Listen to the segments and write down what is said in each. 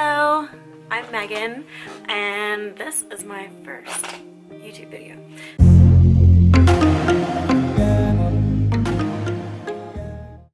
Hello, I'm Megan, and this is my first YouTube video.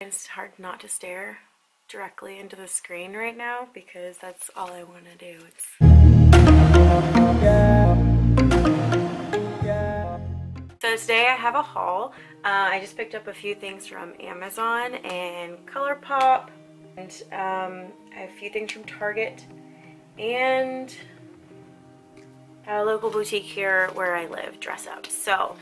It's hard not to stare directly into the screen right now because that's all I want to do. So today I have a haul. I just picked up a few things from Amazon and ColourPop, and I have a few things from Target and a local boutique here where I live, Dress Up. So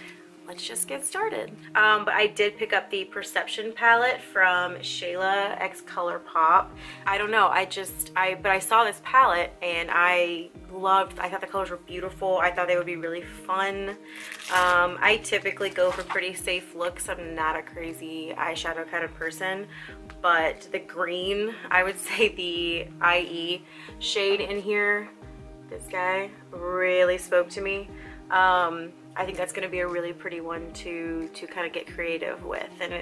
let's just get started. But I did pick up the Perception palette from Shayla X ColourPop. I don't know, I saw this palette and I loved. I thought the colors were beautiful. I thought they would be really fun. I typically go for pretty safe looks. I'm not a crazy eyeshadow kind of person, but the green, I would say the IE shade in here, this guy, really spoke to me. I think that's going to be a really pretty one to kind of get creative with, and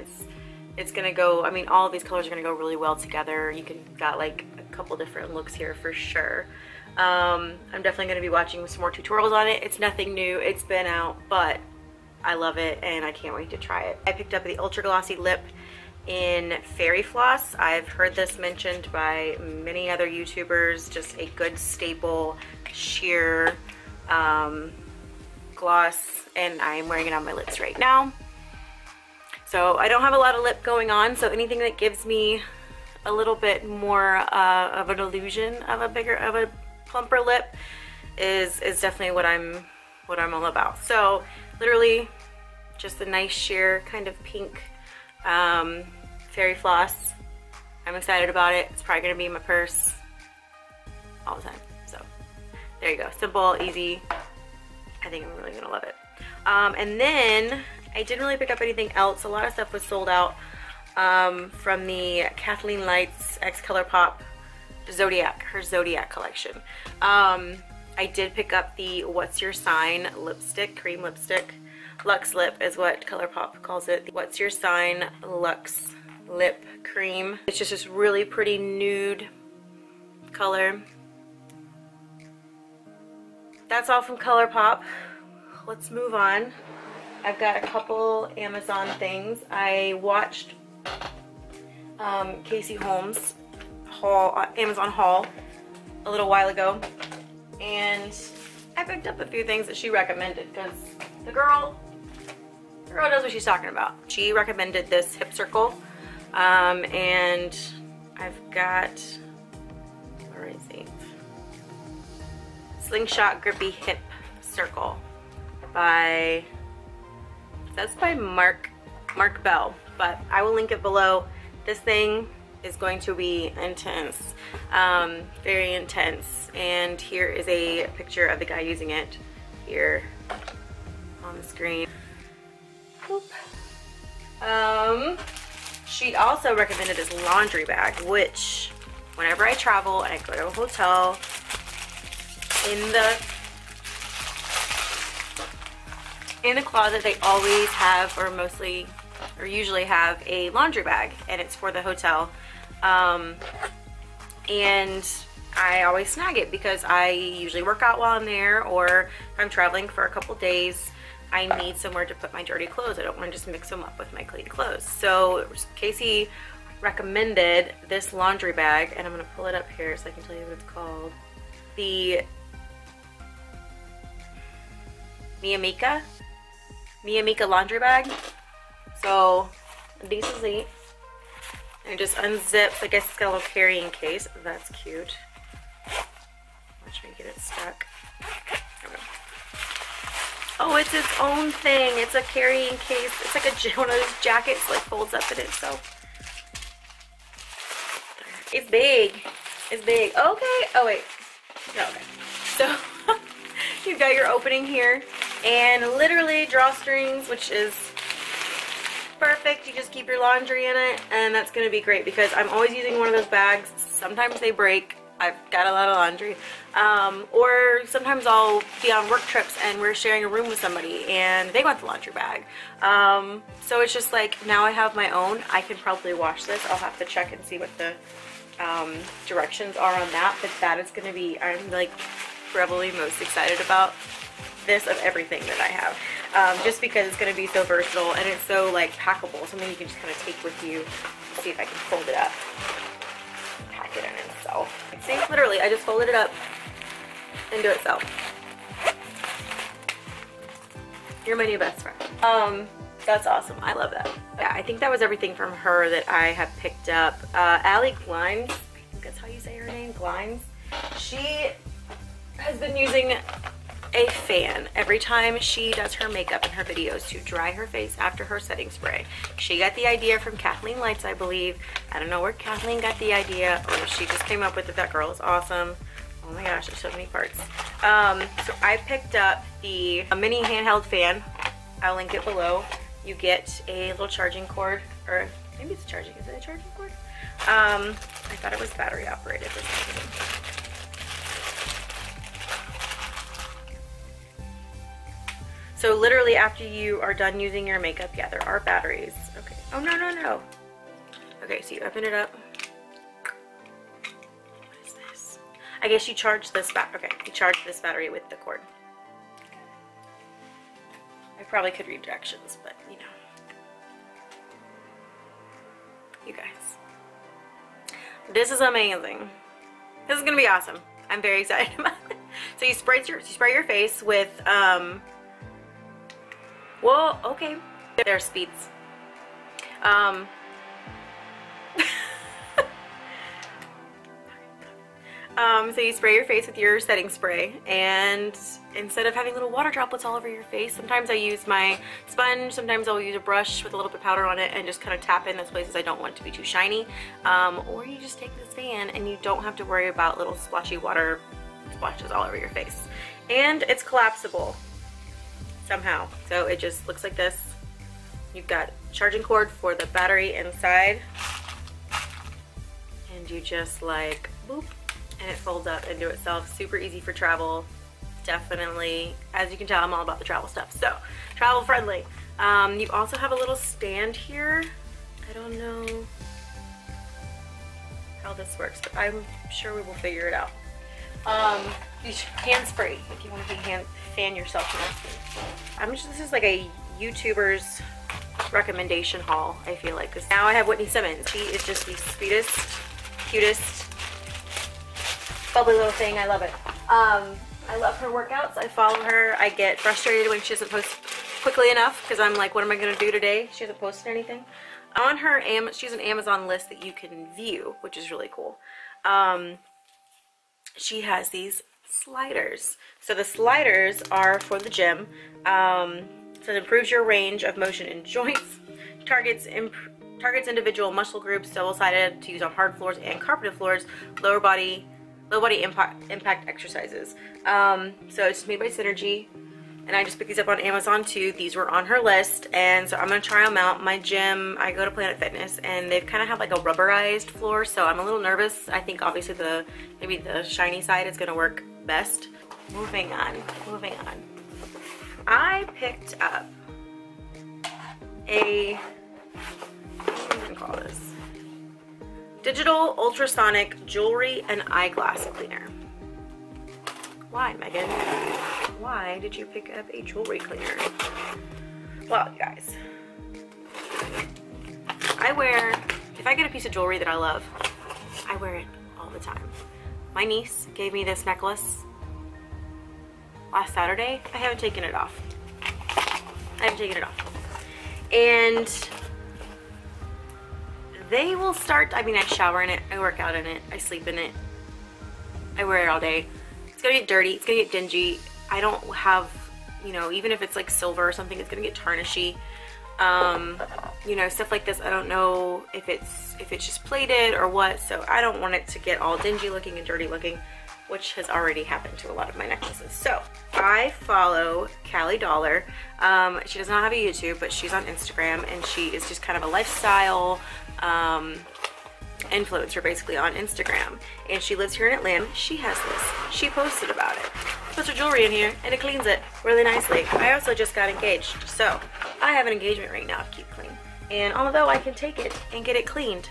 it's going to go, I mean, all of these colors are going to go really well together. You can got like a couple different looks here for sure. I'm definitely going to be watching some more tutorials on it. It's nothing new, it's been out, but I love it and I can't wait to try it. I picked up the Ultra Glossy Lip in Fairy Floss. I've heard this mentioned by many other YouTubers, just a good staple sheer gloss, and I'm wearing it on my lips right now. So I don't have a lot of lip going on, so anything that gives me a little bit more of an illusion of a plumper lip is definitely what I'm all about. So literally just a nice sheer kind of pink Fairy Floss. I'm excited about it. It's probably gonna be in my purse all the time. So there you go, simple, easy. I think I'm really gonna love it. And then I didn't really pick up anything else. A lot of stuff was sold out from the Kathleen Lights X ColourPop Zodiac, her Zodiac collection. I did pick up the What's Your Sign lipstick, cream lipstick. Lux Lip is what ColourPop calls it. The What's Your Sign Lux Lip Cream. It's just this really pretty nude color. That's all from ColourPop. Let's move on. I've got a couple Amazon things. I watched Casey Holmes' haul, Amazon haul, a little while ago, and I picked up a few things that she recommended because the girl knows what she's talking about. She recommended this Hip Circle, and I've got, where is it? Slingshot Grippy Hip Circle by Mark Bell, but I will link it below. This thing is going to be intense, very intense, and here is a picture of the guy using it here on the screen. She also recommended this laundry bag, which whenever I travel and I go to a hotel, in the closet they always have, or mostly or usually have, a laundry bag, and it's for the hotel, and I always snag it because I usually work out while I'm there, or if I'm traveling for a couple days I need somewhere to put my dirty clothes. I don't want to just mix them up with my clean clothes. So Casey recommended this laundry bag, and I'm going to pull it up here so I can tell you what it's called. The Mia Amica laundry bag. So this is it, and it just unzips. I guess it's got a little carrying case. That's cute. I'm trying to get it stuck. There we go. Oh, it's its own thing. It's a carrying case. It's like one of those jackets like folds up in itself. It's big. It's big. Okay. Oh wait. No, okay. So you've got your opening here, and literally drawstrings, which is perfect. You just keep your laundry in it, and that's going to be great because I'm always using one of those bags. Sometimes they break. I've got a lot of laundry, or sometimes I'll be on work trips and we're sharing a room with somebody and they want the laundry bag, so it's just like, now I have my own. I can probably wash this. I'll have to check and see what the directions are on that, but that is going to be, I'm like probably most excited about this of everything that I have, just because it's going to be so versatile and it's so like packable, something you can just kind of take with you. Let's see if I can fold it up, pack it in itself. See, literally I just folded it up into itself. You're my new best friend. That's awesome. I love that. Yeah, I think that was everything from her that I have picked up. Ali Glines, I think that's how you say her name, Glines. She has been using a fan every time she does her makeup in her videos to dry her face after her setting spray. She got the idea from Kathleen Lights, I believe. I don't know where Kathleen got the idea or she just came up with it. That girl is awesome. Oh my gosh, there's so many parts. So I picked up the mini handheld fan. I'll link it below. You get a little charging cord, or maybe it's charging, is it a charging cord? I thought it was battery operated for some reason. So literally after you are done using your makeup, yeah, there are batteries. Okay. Oh, no, no, no. Okay, so you open it up. What is this? I guess you charge this battery. Okay, you charge this battery with the cord. I probably could read directions, but you know. You guys. This is amazing. This is going to be awesome. I'm very excited about it. So you spray your face with... Whoa, okay. There are speeds. So you spray your face with your setting spray, and instead of having little water droplets all over your face, sometimes I use my sponge, sometimes I'll use a brush with a little bit of powder on it and just kind of tap in those places I don't want to be too shiny. Or you just take this fan and you don't have to worry about little splotchy water splashes all over your face. And it's collapsible. Somehow. So it just looks like this. You've got charging cord for the battery inside, and you just like boop, and it folds up into itself. Super easy for travel. Definitely, as you can tell, I'm all about the travel stuff, so travel friendly. You also have a little stand here. I don't know how this works, but I'm sure we will figure it out. Hands free if you want to fan yourself to. This is like a YouTuber's recommendation haul, I feel like, because now I have Whitney Simmons. She is just the sweetest, cutest, bubbly little thing. I love it. I love her workouts. I follow her. I get frustrated when she doesn't post quickly enough because I'm like, what am I going to do today? She hasn't posted anything. On her, she's an Amazon list that you can view, which is really cool. She has these sliders. So the sliders are for the gym. So it improves your range of motion in joints, targets individual muscle groups, double-sided to use on hard floors and carpeted floors, low body impact exercises. So it's made by Synergy, and I just picked these up on Amazon too. These were on her list, and so I'm gonna try them out. My gym, I go to Planet Fitness, and they've kind of have like a rubberized floor, so I'm a little nervous. I think obviously maybe the shiny side is gonna work best. Moving on. I picked up a, what do you call this? Digital ultrasonic jewelry and eyeglass cleaner. Why, Megan? Why did you pick up a jewelry cleaner? Well, you guys, if I get a piece of jewelry that I love, I wear it all the time. My niece gave me this necklace last Saturday. I haven't taken it off. And they will start, I mean, I shower in it, I work out in it, I sleep in it, I wear it all day. It's gonna get dirty, it's gonna get dingy. I don't have, you know, even if it's like silver or something, it's gonna get tarnishy. You know, stuff like this, I don't know if it's just plated or what, so I don't want it to get all dingy looking and dirty looking, which has already happened to a lot of my necklaces. So I follow Callie Dollar. She does not have a YouTube, but she's on Instagram, and she is just kind of a lifestyle influencer basically on Instagram, and she lives here in Atlanta. She has this, she posted about it, puts her jewelry in here, and it cleans it really nicely. I also just got engaged, so I have an engagement ring now to keep clean, and although I can take it and get it cleaned,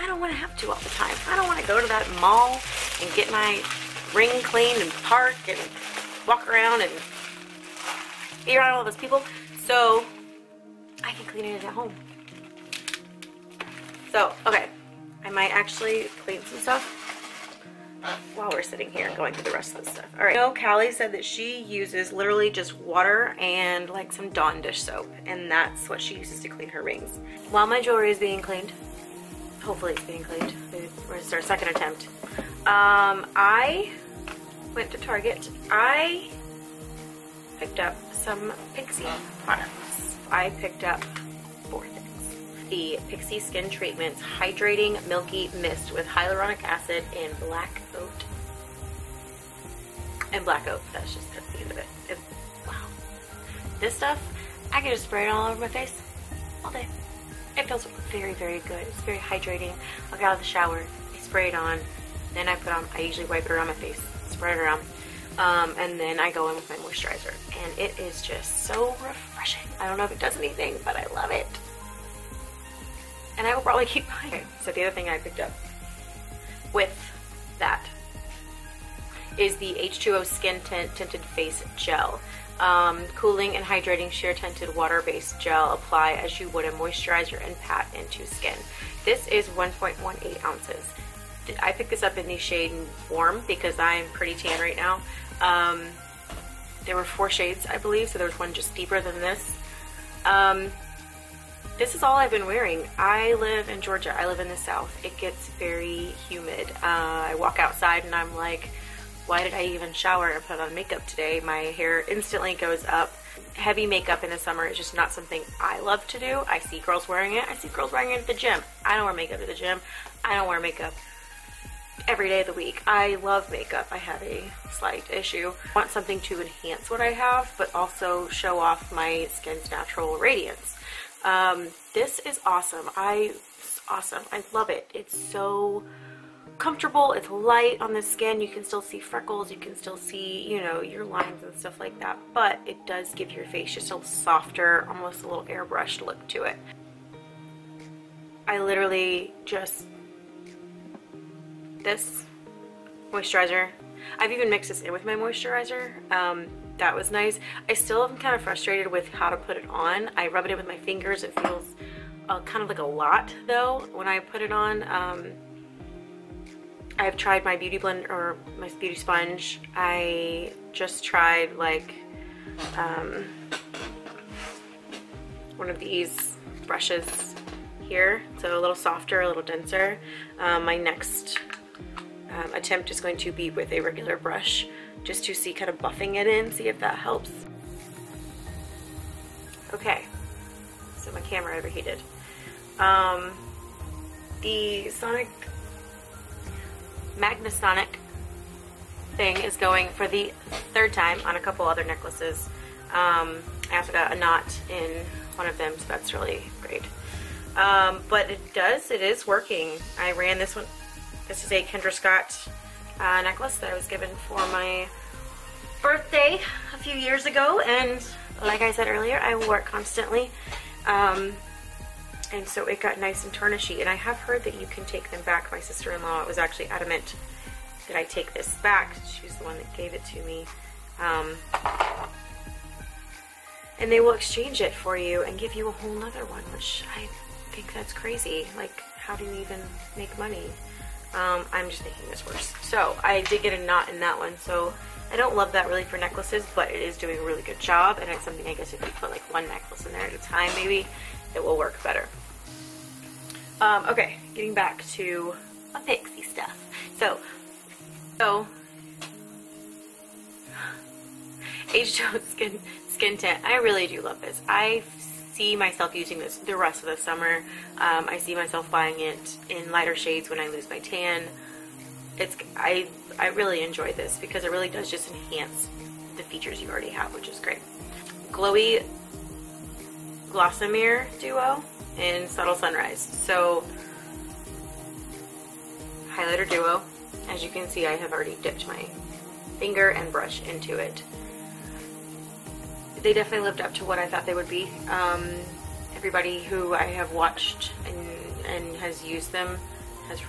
I don't want to have to all the time. I don't want to go to that mall and get my ring cleaned and park and walk around and be around all those people. So I can clean it at home. So, okay, I might actually clean some stuff while we're sitting here and going through the rest of this stuff. All right, so Callie said that she uses literally just water and like some Dawn dish soap, and that's what she uses to clean her rings. While my jewelry is being cleaned, hopefully it's being cleaned, it's our second attempt, I went to Target. I picked up some Pixi products. I picked up four things. The Pixi Skin Treatments Hydrating Milky Mist with Hyaluronic Acid and Black Oat. That's just, that's the end of it. It's, wow. This stuff, I can just spray it all over my face all day. It feels very, very good. It's very hydrating. I got out of the shower, I spray it on, then I put on, I usually wipe it around my face, spray it around, and then I go in with my moisturizer. And it is just so refreshing. I don't know if it does anything, but I love it. And I will probably keep buying it. So the other thing I picked up with that is the H2O Skin Tint Tinted Face Gel. Cooling and hydrating sheer tinted water-based gel. Apply as you would a moisturizer and pat into skin. This is 1.18 ounces. I picked this up in the shade Warm because I'm pretty tan right now. There were four shades, I believe, so there was one just deeper than this. This is all I've been wearing. I live in Georgia. I live in the South. It gets very humid. I walk outside and I'm like, why did I even shower and put on makeup today? My hair instantly goes up. Heavy makeup in the summer is just not something I love to do. I see girls wearing it. I see girls wearing it at the gym. I don't wear makeup at the gym. I don't wear makeup every day of the week. I love makeup. I have a slight issue. I want something to enhance what I have, but also show off my skin's natural radiance. This is awesome. I love it. It's so comfortable. It's light on the skin. You can still see freckles. You can still see, you know, your lines and stuff like that, but it does give your face just a softer, almost a little airbrushed look to it. I literally just, this moisturizer, I've even mixed this in with my moisturizer. That was nice. I still am kind of frustrated with how to put it on. I rub it in with my fingers. It feels kind of like a lot though when I put it on. I've tried my beauty blend or my beauty sponge. I just tried like one of these brushes here. So a little softer, a little denser. My next attempt is going to be with a regular brush, just to see, kind of buffing it in, see if that helps. Okay, so my camera overheated. The Magnasonic thing is going for the third time on a couple other necklaces. I also got a knot in one of them, so that's really great. But it is working. I ran this one. This is a Kendra Scott necklace that I was given for my birthday a few years ago, and like I said earlier, I wore it constantly, and so it got nice and tarnishy. And I have heard that you can take them back. My sister-in-law was actually adamant that I take this back. She's the one that gave it to me, and they will exchange it for you and give you a whole nother one, which I think that's crazy. Like, how do you even make money? I'm just making this worse. So I did get a knot in that one, so I don't love that really for necklaces, but it is doing a really good job, and it's something I guess if you put like one necklace in there at a time, maybe it will work better. Okay, getting back to my Pixi stuff. So H2O skin tint. I really do love this. I see myself using this the rest of the summer. I see myself buying it in lighter shades when I lose my tan. I really enjoy this because it really does just enhance the features you already have, which is great. Glowy Glossimer Duo and Subtle Sunrise. So highlighter duo. As you can see, I have already dipped my finger and brush into it. They definitely lived up to what I thought they would be. Everybody who I have watched and has used them has,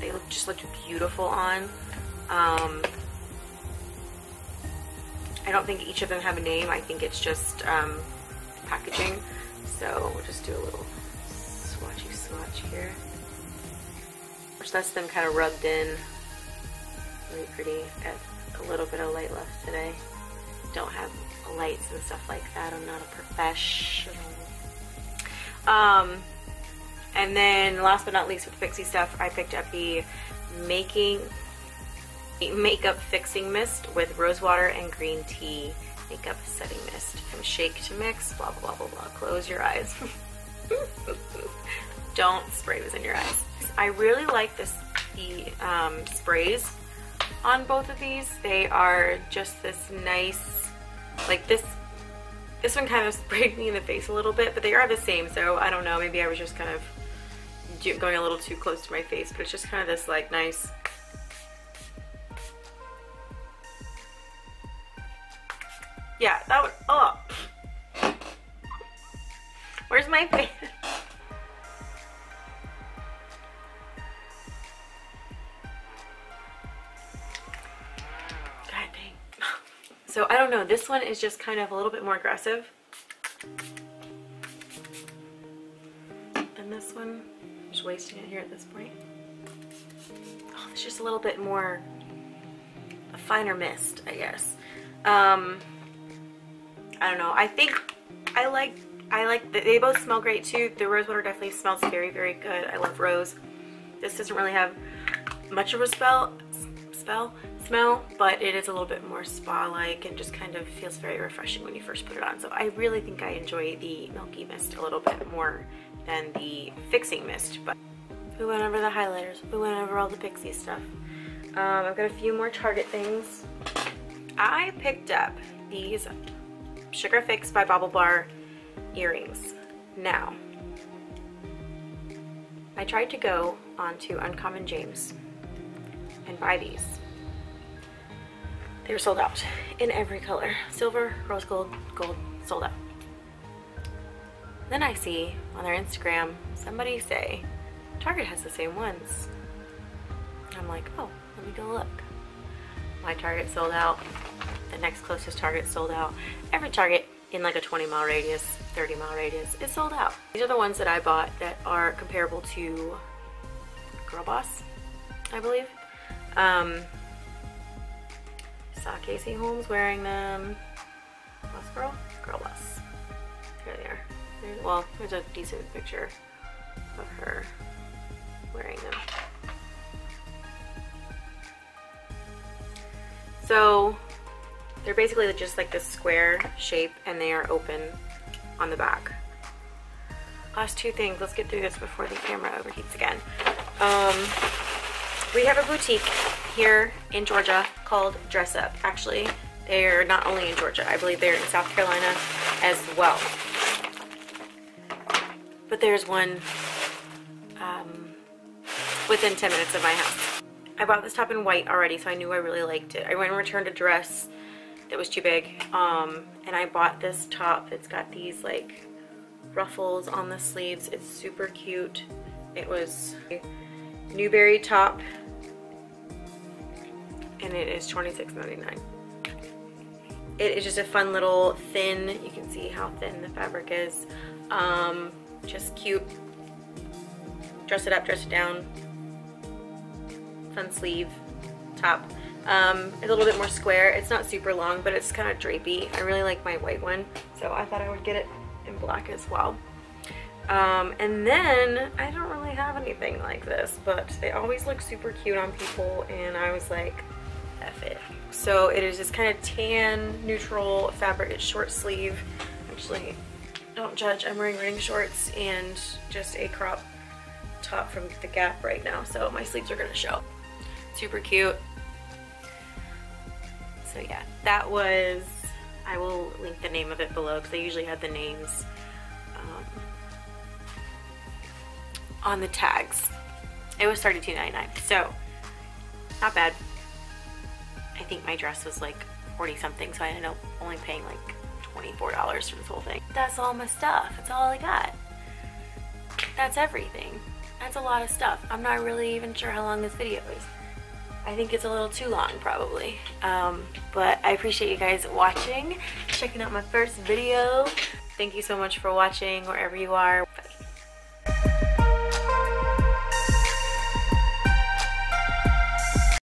they just looked beautiful on. I don't think each of them have a name. I think it's just packaging. So we'll just do a little swatchy swatch here. Which lets them kind of rubbed in. Really pretty. Got a little bit of light left today. Don't have lights and stuff like that. I'm not a professional. And then last but not least with Pixi stuff, I picked up the Makeup Fixing Mist with rose water and green tea makeup setting mist. From shake to mix, blah, blah, blah, blah, blah. Close your eyes. Don't spray this in your eyes. I really like this, the sprays on both of these. They are just this nice, like this one kind of sprayed me in the face a little bit, but they are the same, so I don't know, maybe I was just kind of going a little too close to my face, but it's just kind of this like nice, yeah, that would, oh, where's my face? God dang. So I don't know, this one is just kind of a little bit more aggressive than this one. I'm just wasting it here at this point. Oh, it's just a little bit more, a finer mist, I guess. I don't know. I think I like they both smell great too. The rose water definitely smells very, very good. I love rose. This doesn't really have much of a smell, but it is a little bit more spa-like and just kind of feels very refreshing when you first put it on. So I really think I enjoy the milky mist a little bit more than the fixing mist. But we went over the highlighters. We went over all the Pixi stuff. I've got a few more Target things. I picked up these Sugar Fix by Bauble Bar earrings. Now, I tried to go onto Uncommon James and buy these. They were sold out in every color. Silver, rose gold, gold, sold out. Then I see on their Instagram, somebody say, Target has the same ones. I'm like, oh, let me go look. My Target sold out. The next closest Target sold out. Every Target in like a 20-mile radius, 30-mile radius is sold out. These are the ones that I bought that are comparable to Girl Boss, I believe. Saw Casey Holmes wearing them. Boss Girl? Girl Boss. There they are. Well, there's a decent picture of her wearing them. So they're basically just like this square shape and they are open on the back. Last two things, let's get through this before the camera overheats again. We have a boutique here in Georgia called Dress Up. Actually, they're not only in Georgia, I believe they're in South Carolina as well. But there's one within 10 minutes of my house. I bought this top in white already, so I knew I really liked it. I went and returned a dress that was too big, and I bought this top. It's got these like ruffles on the sleeves. It's super cute. It was a Newberry top, and it is $26.99. It is just a fun little thin, you can see how thin the fabric is, just cute. Dress it up, dress it down, fun sleeve top. It's a little bit more square. It's not super long, but it's kind of drapey. I really like my white one, so I thought I would get it in black as well. And then I don't really have anything like this, but they always look super cute on people, and I was like, F it. So it is this kind of tan, neutral fabric. It's short sleeve. Actually, don't judge. I'm wearing running shorts and just a crop top from the Gap right now, so my sleeves are going to show. Super cute. So yeah, that was, I will link the name of it below because I usually have the names on the tags. It was $32.99, so not bad. I think my dress was like 40 something, so I ended up only paying like $24 for this whole thing. That's all my stuff. That's all I got. That's everything. That's a lot of stuff. I'm not really even sure how long this video is. I think it's a little too long probably. But I appreciate you guys watching, checking out my first video. Thank you so much for watching wherever you are.